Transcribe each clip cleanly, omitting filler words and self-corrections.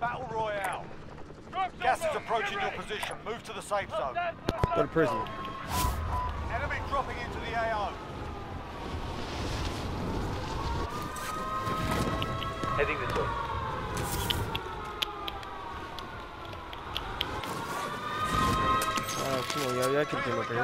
battle royale. Gas is approaching your position. Move to the safe zone. Go to prison. Enemy dropping into the AO. Heading this way. Oh, come on, yeah, I can do it here.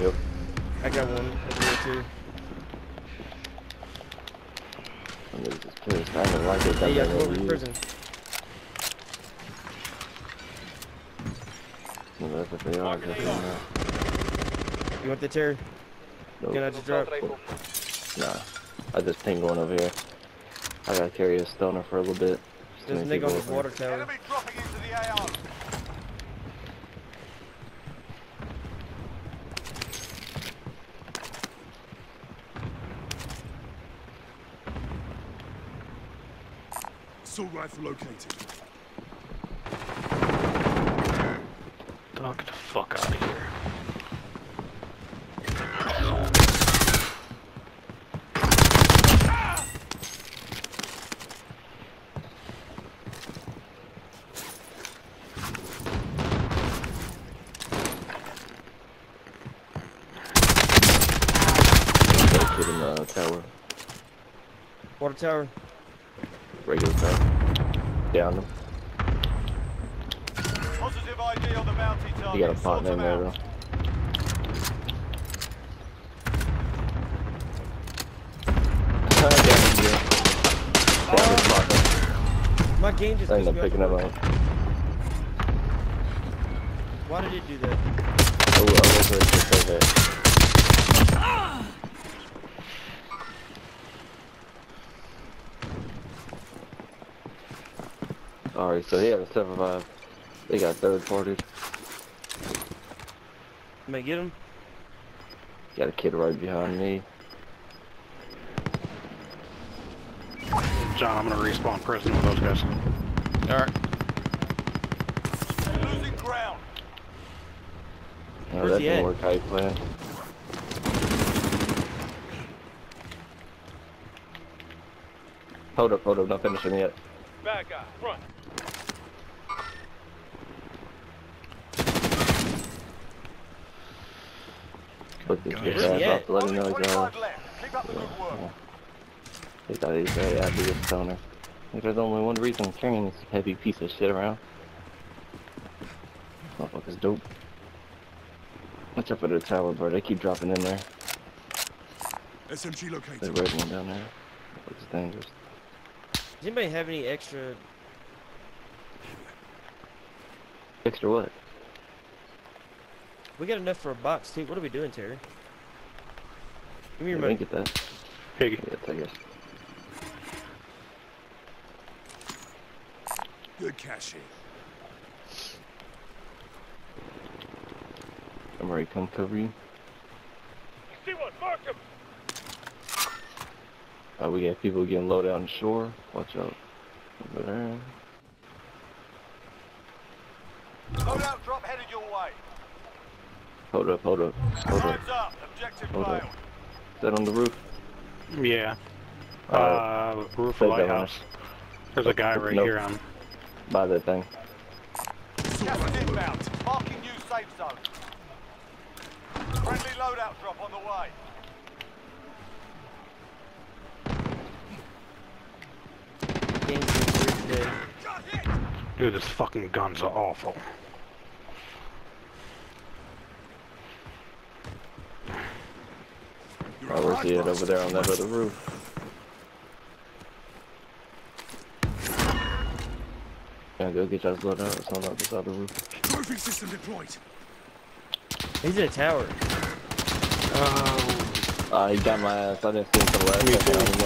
Yep. I got one. I mean, this place, I don't like it. Yeah, come over to prison. Well, that's what they are. You want the tear? Nope. Can I just drop? Nah. I just ping one over here. I gotta carry a stoner for a little bit. There's a nigga on this water tower. Enemy dropping into the AR. Assault rifle located. Knock the fuck out of here. Kid in the tower. Water tower. Regular time. Down them. Positive ID on the bounty target. You got a pot in there, though. Down. My game just ended up picking up on. Why did it do that? Oh, I was right just like that. Alright, so he had a 7-5. They got third party. May I get him? Got a kid right behind me. John, I'm gonna respawn prison with those guys. Alright. Losing ground. No, that didn't work how you planned. Hold up, not finishing yet. Bad guy, front. Put this guy up to let him know he's on. He thought he was very happy with the stoner. There's only one reason I'm carrying this heavy piece of shit around. Motherfucker's dope. Watch out for the tower, bro. They keep dropping in there. SMG located. There's a red one down there. Looks dangerous. Does anybody have any extra? Extra what? We got enough for a box, too. What are we doing, Terry? Give me your money. Get that. Here you go. Yeah, take it. Good cashing. I'm ready. Come cover you. See one. Mark him. We got people getting low down shore. Watch out. Over there. Loadout drop headed your way. Hold up, hold up, hold up. Hold up. Is that on the roof? Yeah. Roof of lighthouse. There's a guy right here on. By that thing. Gas inbound. Marking new safe zone. Friendly loadout drop on the way. Dude, this fucking guns are awful. I will see it over there on that other roof. Yeah, go get that blood out. It's on that other roof. Moving system deployed. He's in a tower. Oh. He got my ass. I didn't see him from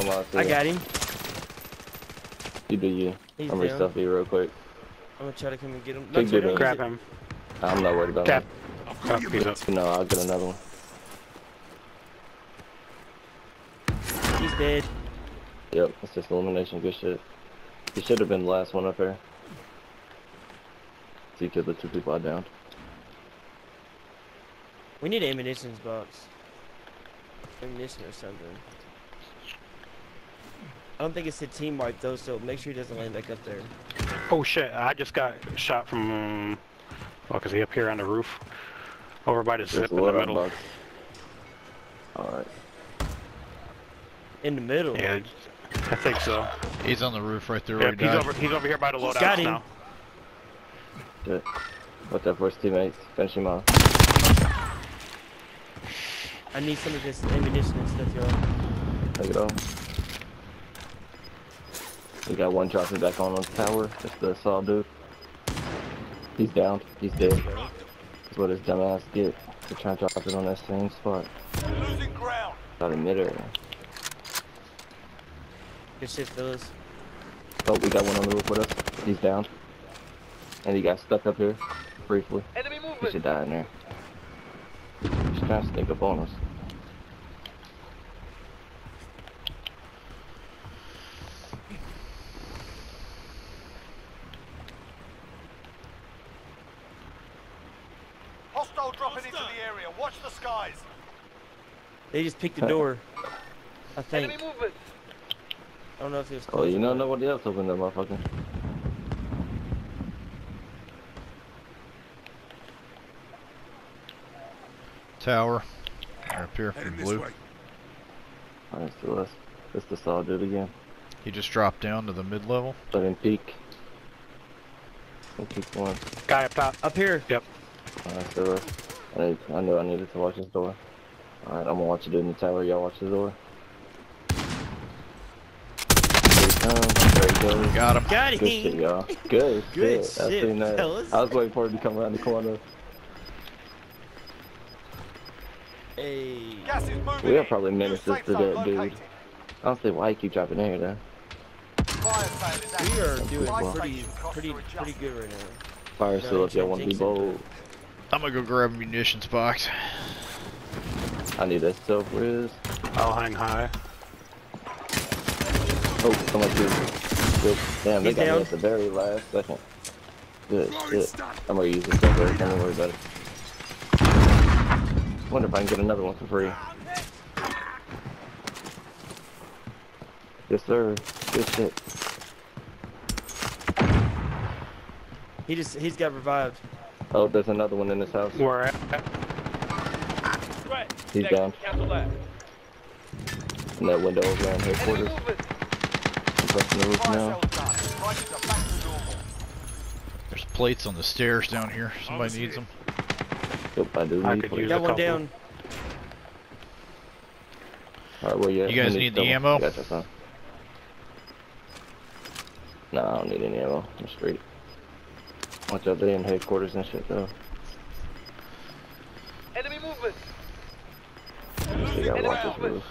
last. I got him. You do you. He's I'm gonna stuff you real quick. I'm gonna try to come and get him. No, grab him. I'm not worried about him. No, I'll get another one. He's dead. Yep, it's just elimination. Good shit. He should have been the last one up here. to get the 2 people down. We need an ammunition box. Ammunition or something. I don't think it's the team wipe though, so make sure he doesn't land back up there. Oh shit, I just got shot from... Fuck, is he up here on the roof? Over by the zip in the middle. Alright. In the middle? Yeah, I think so. He's on the roof right there where he died. He's over here by the loadout now. Shit. What's up, first teammates? Finish him off. I need some of this ammunition and stuff, y'all. Take it off. We got one dropping back on the tower. That's the saw dude. He's down. He's dead. That's what his dumbass get. They're trying to drop it on that same spot. Losing ground. Got in midair. Good shit, fellas. Oh, we got one on the roof with us. He's down. And he got stuck up here briefly. Enemy movement. He should die in there. He's trying to sneak up on us. Dropping into the area. Watch the skies. They just picked the door. I think. Enemy movement. I don't know if it was close. Oh, you don't know what else opened that motherfucker. Tower. They're up here from blue. Alright, so that's the saw dude again. He just dropped down to the mid level. But in peak. In peak one. Guy up top. Up here. Yep. Alright, so I knew I needed to watch this door. Alright, I'm gonna watch it in the tower. Y'all watch the door. There he goes. Got him. Got him. Good shit, y'all. Good shit. Good shit, fellas. I was waiting for him to come around the corner. Hey. We are probably menaces to that dude. I don't see why he keep dropping in here, though. We are doing pretty good right now. Fire still if y'all want to be bold. I'm gonna go grab a munitions box. I need that self riz. I'll hang high. Oh, someone did. Damn, they got me at the very last second. Good shit. I'm gonna use this self riz. Don't worry about it. Wonder if I can get another one for free. Yes, sir. Good shit. He's got revived. Oh, there's another one in this house. Where at? He's down. In that window over around headquarters. I'm pressing the roof now. There's plates on the stairs down here. Somebody needs them. Yep, I do need plates. Got one down. Alright, where you at? You guys need the ammo? No, I don't need any ammo. I'm straight. Watch out, they in headquarters and shit though. Enemy movement. They gotta watch this move.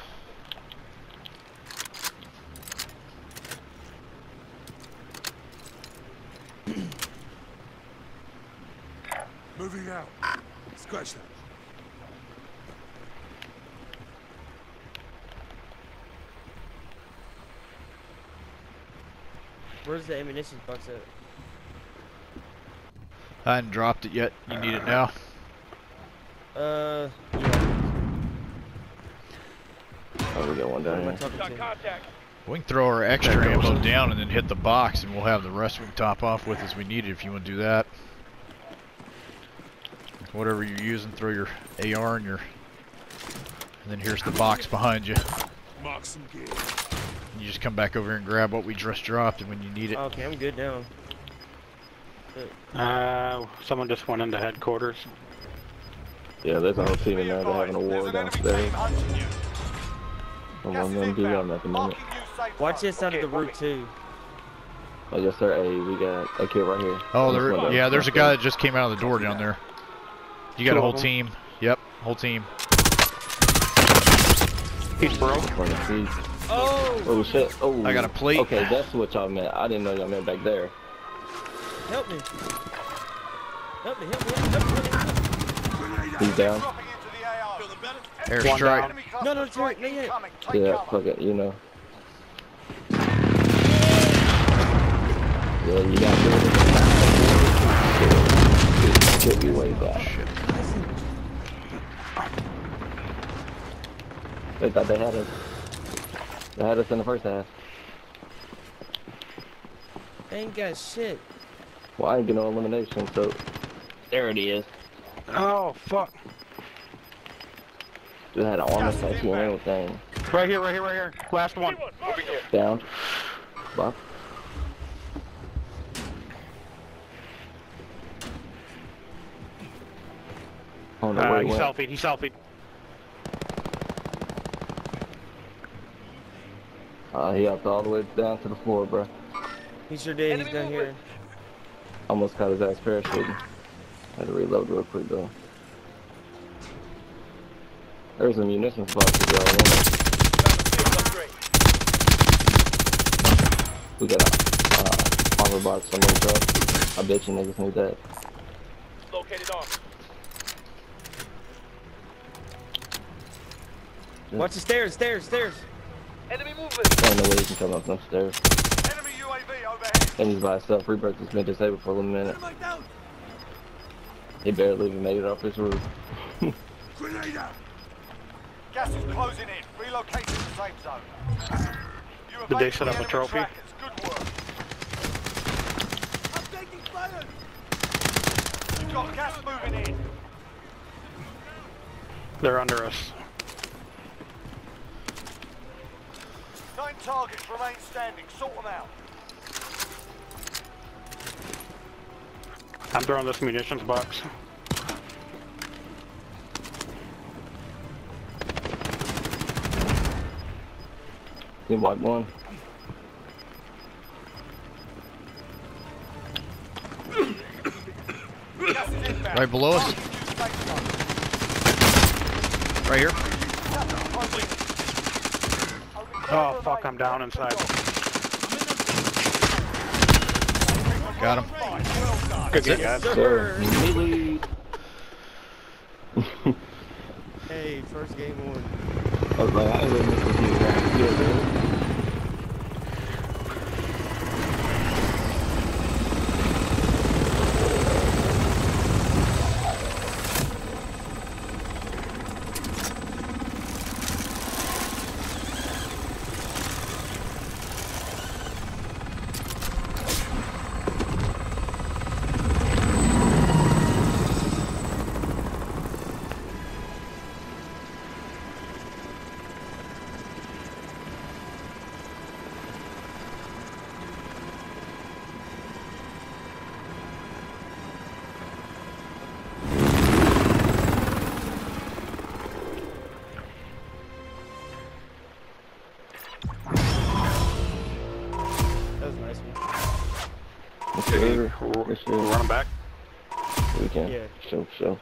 Moving out. Scratch that. Where's the ammunition box at? I hadn't dropped it yet. You need it now. Yeah. Oh, we got one down here. We can throw our extra ammo down and then hit the box, and we'll have the rest we can top off with as we need it if you want to do that. Whatever you're using, throw your AR and your... And then here's the box behind you. And you just come back over here and grab what we just dropped when you need it. Okay, I'm good now. Someone just went into headquarters. Yeah, there's a whole team in there. They're having a war downstairs. I'm on them do on at the moment. Watch this out of the roof too. Oh yes sir, hey, we got a kid right here. Oh, there, yeah, there's a guy that just came out of the door down there. You got a whole team. Yep, whole team. He's broke. Oh. Oh shit. Oh. I got a plate. Okay, that's what y'all meant. I didn't know y'all meant back there. Help me. Help me, help me, help me. He's down. Airstrike. No, no, it's right, not yet. Yeah, fuck it, you know. Yeah, you got to do it. they thought they had us. They had us in the first half. I ain't got shit. Well, I ain't get no elimination, so... There it is. Oh, fuck. Dude, I had an armor slice going in with that. Right here, right here, right here. Last one. Down. Buff. Oh, no, he selfied, he selfied. He upped all the way down to the floor, bro. He sure did, he's down here. Almost caught his ass parachuting. Had to reload real quick, though. There's a munitions box to go on. We got a armor box on the truck. I bet you niggas need that. Located armor. Watch the stairs, stairs. Enemy movement. I don't know where he can come up some stairs. Enemy UAV overhead. And he's by himself. Rebirth has been disabled for a little minute. He barely even made it off his roof. Grenade out. Gas is closing in. Relocate to the safe zone. Did they set up a trophy? Good work. I'm taking fire. You've got gas moving in. They're under us. 9 targets remain standing. Sort them out. I'm throwing this munitions box. You wipe one. Right below us. Right here. Oh fuck, I'm down inside. Got him. Good game, guys. Hey, first game won. I was like, I didn't miss a few rounds. Yeah, dude. We're running back. We can. Yeah. So.